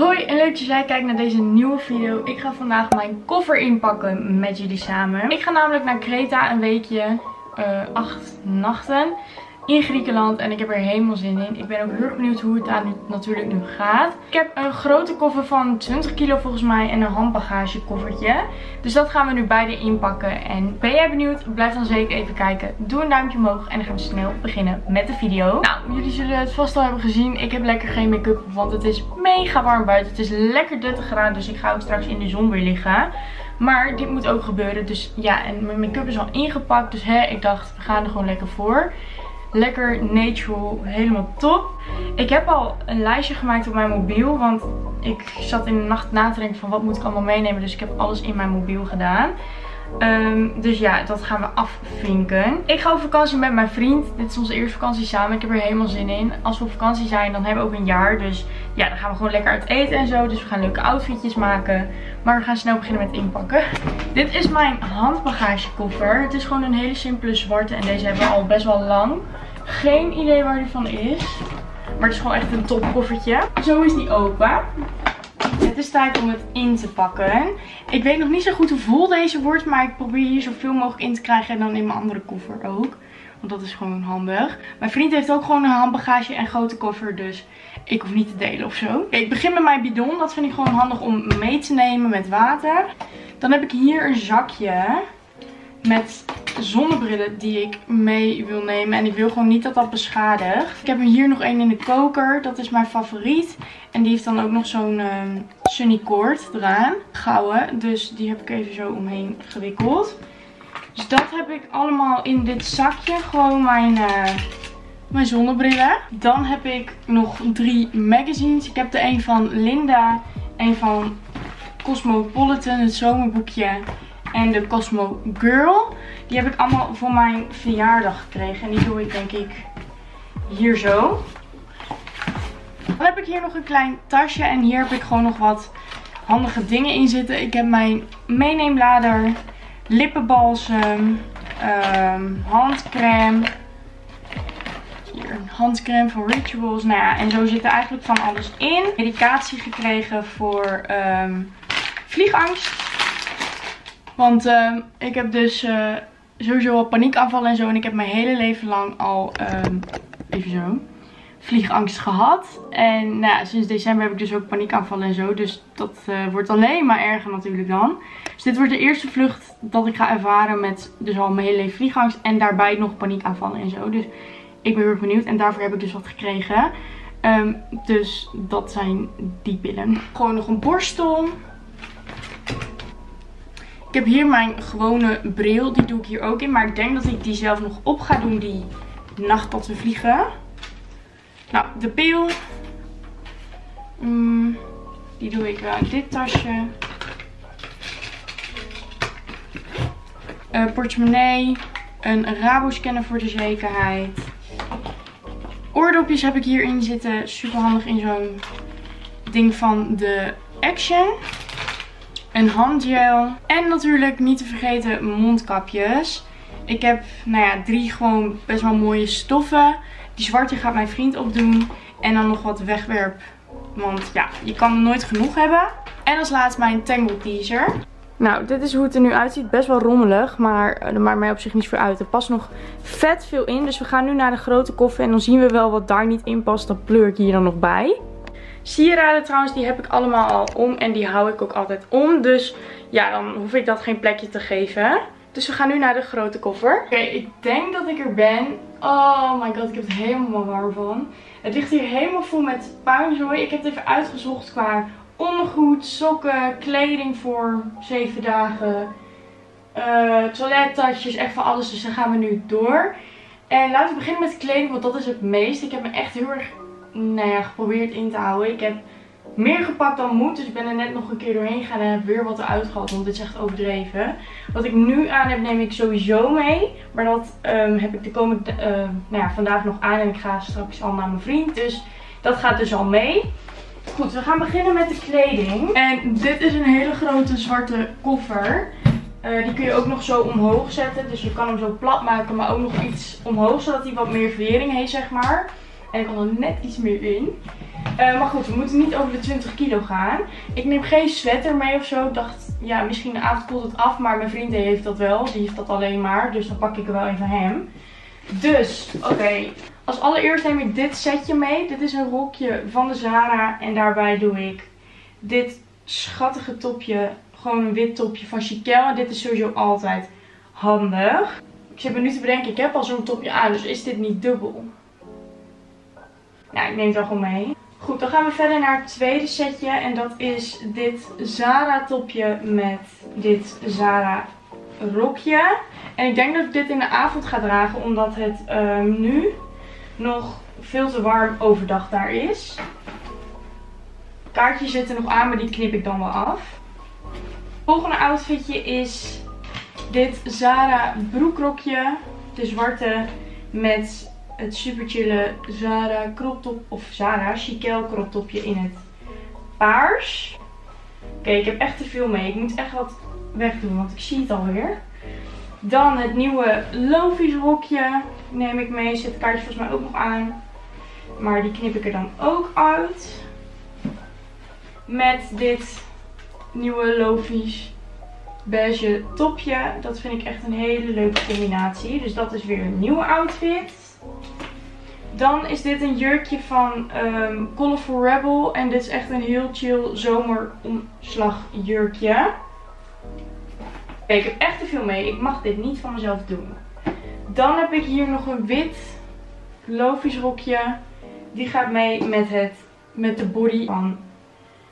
Hoi en leuk dat jij kijkt naar deze nieuwe video. Ik ga vandaag mijn koffer inpakken met jullie samen. Ik ga namelijk naar Kreta een weekje, 8 nachten in Griekenland. En ik heb er helemaal zin in. Ik ben ook heel benieuwd hoe het daar natuurlijk nu gaat. Ik heb een grote koffer van 20 kilo volgens mij en een handbagagekoffertje. Dus dat gaan we nu beide inpakken. En ben jij benieuwd? Blijf dan zeker even kijken. Doe een duimpje omhoog en dan gaan we snel beginnen met de video. Nou, jullie zullen het vast al hebben gezien. Ik heb lekker geen make-up op, want het is mega warm buiten. Het is lekker 30 graden, dus ik ga ook straks in de zon weer liggen. Maar dit moet ook gebeuren. Dus ja, en mijn make-up is al ingepakt. Dus ik dacht, we gaan er gewoon lekker voor. Lekker natural, helemaal top. Ik heb al een lijstje gemaakt op mijn mobiel, want ik zat in de nacht na te denken van wat moet ik allemaal meenemen. Dus ik heb alles in mijn mobiel gedaan. Dus ja, dat gaan we afvinken. Ik ga op vakantie met mijn vriend. Dit is onze eerste vakantie samen. Ik heb er helemaal zin in. Als we op vakantie zijn, dan hebben we ook een jaar. Dus ja, dan gaan we gewoon lekker uit eten en zo. Dus we gaan leuke outfitjes maken. Maar we gaan snel beginnen met inpakken. Dit is mijn handbagagekoffer. Het is gewoon een hele simpele zwarte. En deze hebben we al best wel lang. Geen idee waar die van is. Maar het is gewoon echt een top koffertje. Zo is die open. Het is tijd om het in te pakken. Ik weet nog niet zo goed hoe vol deze wordt. Maar ik probeer hier zoveel mogelijk in te krijgen. En dan in mijn andere koffer ook. Want dat is gewoon handig. Mijn vriend heeft ook gewoon een handbagage en grote koffer. Dus ik hoef niet te delen of zo. Okay, ik begin met mijn bidon. Dat vind ik gewoon handig om mee te nemen met water. Dan heb ik hier een zakje. Met zonnebrillen die ik mee wil nemen. En ik wil gewoon niet dat dat beschadigt. Ik heb hier nog één in de koker. Dat is mijn favoriet. En die heeft dan ook nog zo'n sunny cord eraan. Gouden. Dus die heb ik even zo omheen gewikkeld. Dus dat heb ik allemaal in dit zakje. Gewoon mijn zonnebrillen. Dan heb ik nog 3 magazines. Ik heb er één van Linda. Één van Cosmopolitan. Het zomerboekje. En de Cosmo Girl. Die heb ik allemaal voor mijn verjaardag gekregen. En die doe ik denk ik hier zo. Dan heb ik hier nog een klein tasje. En hier heb ik gewoon nog wat handige dingen in zitten. Ik heb mijn meeneemblader. Lippenbalsem. Handcreme. Hier een handcreme van Rituals. Nou ja, en zo zit er eigenlijk van alles in. Medicatie gekregen voor vliegangst. Want ik heb dus sowieso al paniekaanvallen en zo. En ik heb mijn hele leven lang al vliegangst gehad. En nou ja, sinds december heb ik dus ook paniekaanvallen en zo. Dus dat wordt alleen maar erger natuurlijk dan. Dus dit wordt de eerste vlucht dat ik ga ervaren met dus al mijn hele leven vliegangst. En daarbij nog paniekaanvallen en zo. Dus ik ben heel erg benieuwd. En daarvoor heb ik dus wat gekregen. Dus dat zijn die pillen. Gewoon nog een borstel. Ik heb hier mijn gewone bril. Die doe ik hier ook in. Maar ik denk dat ik die zelf nog op ga doen die nacht dat we vliegen. Nou, de pil. Die doe ik wel in dit tasje. Portemonnee. Een Rabo-scanner voor de zekerheid. Oordopjes heb ik hierin zitten. Super handig in zo'n ding van de Action. Een handgel. En natuurlijk niet te vergeten mondkapjes. Ik heb, nou ja, 3 gewoon best wel mooie stoffen. Die zwarte gaat mijn vriend opdoen. En dan nog wat wegwerp. Want ja, je kan er nooit genoeg hebben. En als laatst mijn Tangle teaser. Nou, dit is hoe het er nu uitziet. Best wel rommelig, maar er maakt mij op zich niets voor uit. Er past nog vet veel in. Dus we gaan nu naar de grote koffer. En dan zien we wel wat daar niet in past. Dat pleur ik hier dan nog bij. Sieraden trouwens, die heb ik allemaal al om en die hou ik ook altijd om. Dus ja, dan hoef ik dat geen plekje te geven. Dus we gaan nu naar de grote koffer. Oké, ik denk dat ik er ben. Oh my god, ik heb het helemaal warm van. Het ligt hier helemaal vol met puinzooi. Ik heb het even uitgezocht qua ondergoed, sokken, kleding voor 7 dagen. Toilettasjes, echt van alles. Dus dan gaan we nu door. En laten we beginnen met kleding, want dat is het meest. Ik heb me echt heel erg... nou ja, geprobeerd in te houden. Ik heb meer gepakt dan moet. Dus ik ben er net nog een keer doorheen gegaan en heb weer wat eruit gehad. Want dit is echt overdreven. Wat ik nu aan heb, neem ik sowieso mee. Maar dat heb ik de komende vandaag nog aan. En ik ga straks al naar mijn vriend. Dus dat gaat dus al mee. Goed, we gaan beginnen met de kleding. En dit is een hele grote zwarte koffer. Die kun je ook nog zo omhoog zetten. Dus je kan hem zo plat maken. Maar ook nog iets omhoog. Zodat hij wat meer verering heeft, zeg maar. En ik kan er net iets meer in. Maar goed, we moeten niet over de 20 kilo gaan. Ik neem geen sweater mee of zo. Ik dacht, ja, misschien de avond koelt het af. Maar mijn vriend heeft dat wel. Die heeft dat alleen maar. Dus dan pak ik er wel even hem. Dus, oké. Als allereerst neem ik dit setje mee. Dit is een rokje van de Zara. En daarbij doe ik dit schattige topje. Gewoon een wit topje van Chiquelle. En dit is sowieso altijd handig. Ik zit me nu te bedenken, ik heb al zo'n topje aan. Dus is dit niet dubbel? Nou, ik neem het wel gewoon mee. Goed, dan gaan we verder naar het tweede setje. En dat is dit Zara topje met dit Zara rokje. En ik denk dat ik dit in de avond ga dragen. Omdat het nu nog veel te warm overdag daar is. Kaartjes zitten nog aan, maar die knip ik dan wel af. Het volgende outfitje is dit Zara broekrokje. De zwarte met het super chille Zara crop top, of Zara Chiquelle crop topje in het paars. Oké, ik heb echt te veel mee. Ik moet echt wat wegdoen, want ik zie het alweer. Dan het nieuwe Lofi's rokje neem ik mee. Zet het kaartje volgens mij ook nog aan. Maar die knip ik er dan ook uit. Met dit nieuwe Lofi's beige topje. Dat vind ik echt een hele leuke combinatie. Dus dat is weer een nieuwe outfit. Dan is dit een jurkje van Colorful Rebel. En dit is echt een heel chill zomeromslagjurkje. Oké, ik heb echt te veel mee. Ik mag dit niet van mezelf doen. Dan heb ik hier nog een wit Lofi's rokje. Die gaat mee met de body van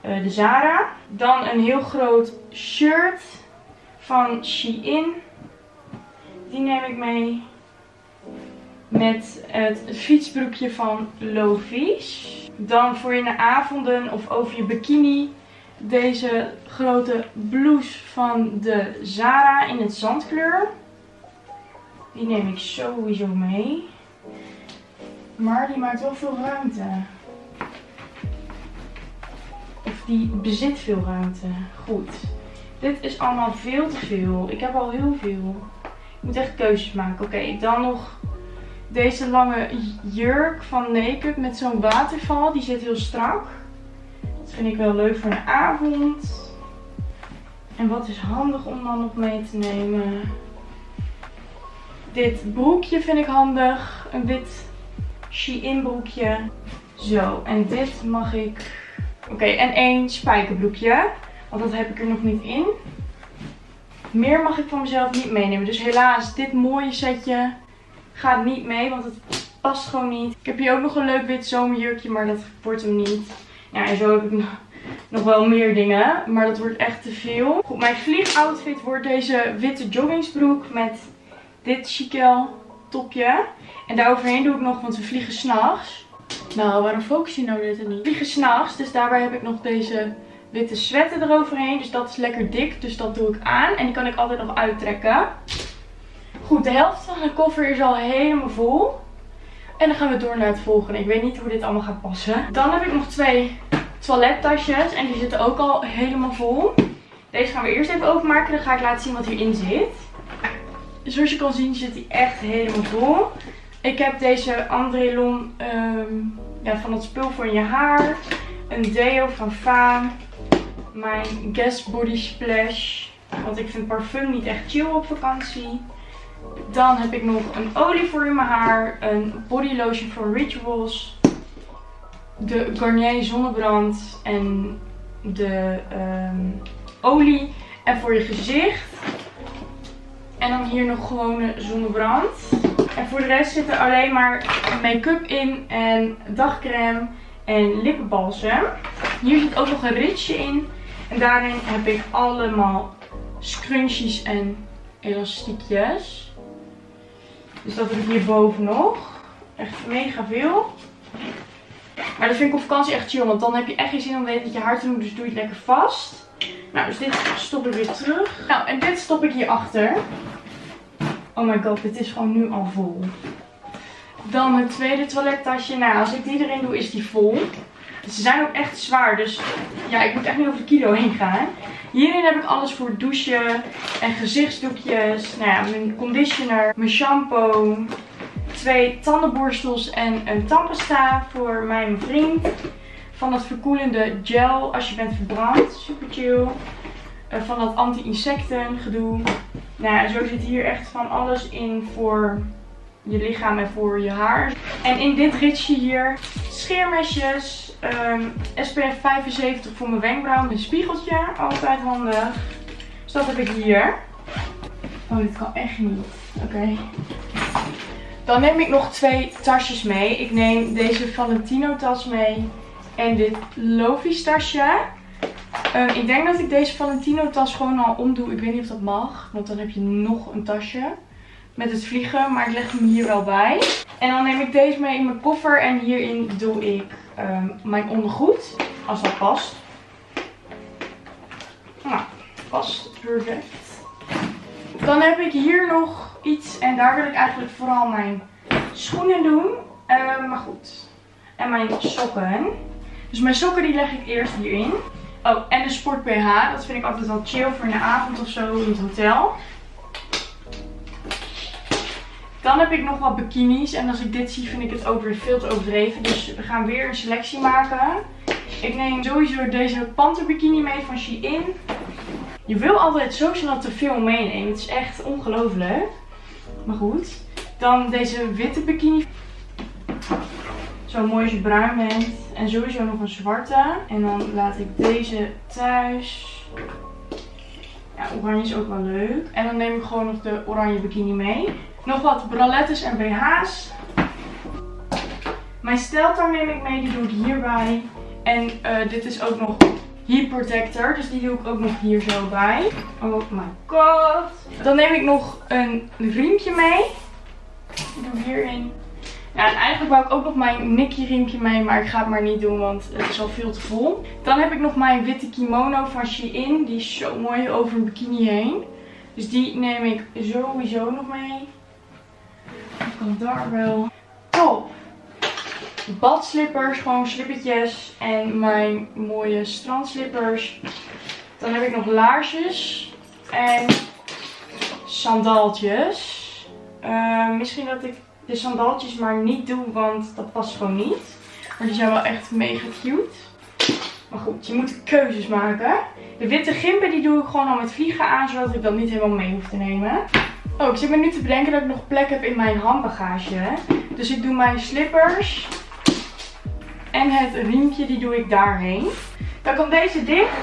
de Zara. Dan een heel groot shirt van Shein. Die neem ik mee. Met het fietsbroekje van Lofi's. Dan voor in de avonden of over je bikini. Deze grote blouse van de Zara in het zandkleur. Die neem ik sowieso mee. Maar die maakt wel veel ruimte. Of die bezit veel ruimte. Goed. Dit is allemaal veel te veel. Ik heb al heel veel. Ik moet echt keuzes maken. Oké, dan nog deze lange jurk van Naked met zo'n waterval. Die zit heel strak. Dat vind ik wel leuk voor een avond. En wat is handig om dan nog mee te nemen. Dit broekje vind ik handig. Een wit Shein broekje. Zo, en dit mag ik... Oké, en één spijkerbroekje. Want dat heb ik er nog niet in. Meer mag ik van mezelf niet meenemen. Dus helaas, dit mooie setje gaat niet mee, want het past gewoon niet. Ik heb hier ook nog een leuk wit zomerjurkje, maar dat wordt hem niet. Ja, en zo heb ik nog wel meer dingen, maar dat wordt echt te veel. Goed, mijn vliegoutfit wordt deze witte joggingsbroek met dit Chiquelle topje. En daaroverheen doe ik nog, want we vliegen s'nachts. Nou, waarom focus je nou dit en niet? We vliegen s'nachts, dus daarbij heb ik nog deze witte sweater eroverheen. Dus dat is lekker dik, dus dat doe ik aan. En die kan ik altijd nog uittrekken. Goed, de helft van de koffer is al helemaal vol. En dan gaan we door naar het volgende. Ik weet niet hoe dit allemaal gaat passen. Dan heb ik nog twee toilettasjes. En die zitten ook al helemaal vol. Deze gaan we eerst even openmaken. Dan ga ik laten zien wat hierin zit. Zoals je kan zien zit die echt helemaal vol. Ik heb deze Andrelon van het spul voor in je haar. Een deo van Faam. Mijn Guess Body Splash. Want ik vind parfum niet echt chill op vakantie. Dan heb ik nog een olie voor in mijn haar. Een body lotion van Rituals. De Garnier zonnebrand. En de olie. En voor je gezicht. En dan hier nog gewone zonnebrand. En voor de rest zit er alleen maar make-up in. En dagcreme. En lippenbalsem. Hier zit ook nog een ritsje in. En daarin heb ik allemaal scrunchies en elastiekjes. Dus dat heb ik hierboven nog. Echt mega veel. Maar dat vind ik op vakantie echt chill. Want dan heb je echt geen zin om dat je haar te doen. Dus doe je het lekker vast. Nou, dus dit stop ik weer terug. Nou, en dit stop ik hierachter. Oh my god, dit is gewoon nu al vol. Dan het tweede toilettasje. Nou, als ik die erin doe, is die vol. Dus ze zijn ook echt zwaar. Dus ja, ik moet echt niet over de kilo heen gaan. Hierin heb ik alles voor douchen en gezichtsdoekjes, nou ja, mijn conditioner, mijn shampoo, twee tandenborstels en een tandpasta voor mij en mijn vriend. Van dat verkoelende gel als je bent verbrand. Super chill. Van dat anti-insecten gedoe. Nou ja, zo zit hier echt van alles in voor je lichaam en voor je haar. En in dit ritsje hier scheermesjes. SPF 75 voor mijn wenkbrauw. Een spiegeltje. Altijd handig. Dus dat heb ik hier. Oh, dit kan echt niet. Oké. Dan neem ik nog twee tasjes mee. Ik neem deze Valentino tas mee. En dit Lovies tasje. Ik denk dat ik deze Valentino tas gewoon al omdoe. Ik weet niet of dat mag. Want dan heb je nog een tasje. Met het vliegen. Maar ik leg hem hier wel bij. En dan neem ik deze mee in mijn koffer. En hierin doe ik mijn ondergoed. Als dat past. Nou, past perfect. Dan heb ik hier nog iets. En daar wil ik eigenlijk vooral mijn schoenen doen. Maar goed. En mijn sokken. Dus mijn sokken die leg ik eerst hierin. Oh, en de sport BH. Dat vind ik altijd wel chill voor in de avond of zo in het hotel. Dan heb ik nog wat bikinis. En als ik dit zie vind ik het ook weer veel te overdreven. Dus we gaan weer een selectie maken. Ik neem sowieso deze panter bikini mee van Shein. Je wil altijd zo snel te veel meenemen. Het is echt ongelooflijk. Maar goed. Dan deze witte bikini. Zo mooi als je bruin bent. En sowieso nog een zwarte. En dan laat ik deze thuis. Ja, oranje is ook wel leuk. En dan neem ik gewoon nog de oranje bikini mee. Nog wat bralettes en BH's. Mijn steltar neem ik mee. Die doe ik hierbij. En dit is ook nog heat protector. Dus die doe ik ook nog hier zo bij. Oh my god. Dan neem ik nog een riempje mee. Ik doe hierin. Ja, en eigenlijk wou ik ook nog mijn Nikki riempje mee. Maar ik ga het maar niet doen. Want het is al veel te vol. Dan heb ik nog mijn witte kimono van Shein. Die is zo mooi over een bikini heen. Dus die neem ik sowieso nog mee. Dat kan daar wel. Top. Badslippers, gewoon slippertjes en mijn mooie strandslippers. Dan heb ik nog laarsjes en sandaaltjes. Misschien dat ik de sandaaltjes maar niet doe, want dat past gewoon niet. Maar die zijn wel echt mega cute. Maar goed, je moet keuzes maken. De witte gimpen die doe ik gewoon al met vliegen aan, zodat ik dat niet helemaal mee hoef te nemen. Oh, ik zit me nu te bedenken dat ik nog plek heb in mijn handbagage. Dus ik doe mijn slippers. En het riempje, die doe ik daarheen. Dan komt deze dicht.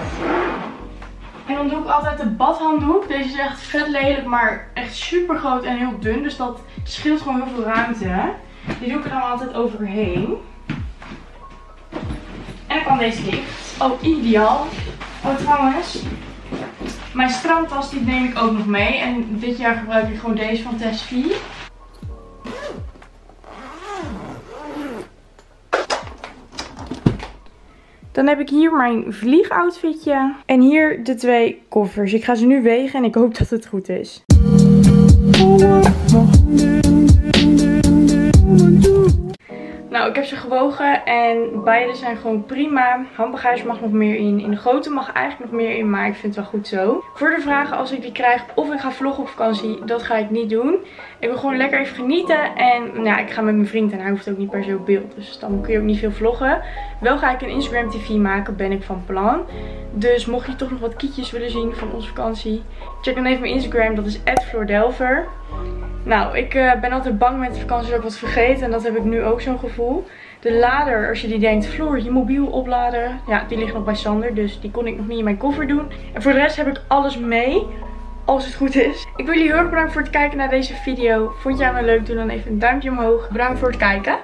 En dan doe ik altijd de badhanddoek. Deze is echt vet lelijk, maar echt super groot en heel dun. Dus dat scheelt gewoon heel veel ruimte. Die doe ik er dan altijd overheen. En dan kan deze dicht. Oh, ideaal. Oh, trouwens. Mijn strandtas, die neem ik ook nog mee. En dit jaar gebruik ik gewoon deze van Tess V. Dan heb ik hier mijn vliegoutfitje. En hier de twee koffers. Ik ga ze nu wegen en ik hoop dat het goed is. Nou, ik heb ze gewogen en beide zijn gewoon prima. Handbagage mag nog meer in. In de grote mag eigenlijk nog meer in, maar ik vind het wel goed zo. Voor de vragen als ik die krijg of ik ga vloggen op vakantie, dat ga ik niet doen. Ik wil gewoon lekker even genieten en nou, ik ga met mijn vriend en hij hoeft ook niet per se op beeld. Dus dan kun je ook niet veel vloggen. Wel ga ik een Instagram TV maken, ben ik van plan. Dus mocht je toch nog wat kiekjes willen zien van onze vakantie, check dan even mijn Instagram, dat is @floordelver. Nou, ik ben altijd bang met de vakantie dat ik wat vergeet. En dat heb ik nu ook zo'n gevoel. De lader, als je die denkt, Floor, je mobiel opladen. Ja, die ligt nog bij Sander. Dus die kon ik nog niet in mijn koffer doen. En voor de rest heb ik alles mee. Als het goed is. Ik wil jullie heel erg bedanken voor het kijken naar deze video. Vond jij me leuk? Doe dan even een duimpje omhoog. Bedankt voor het kijken.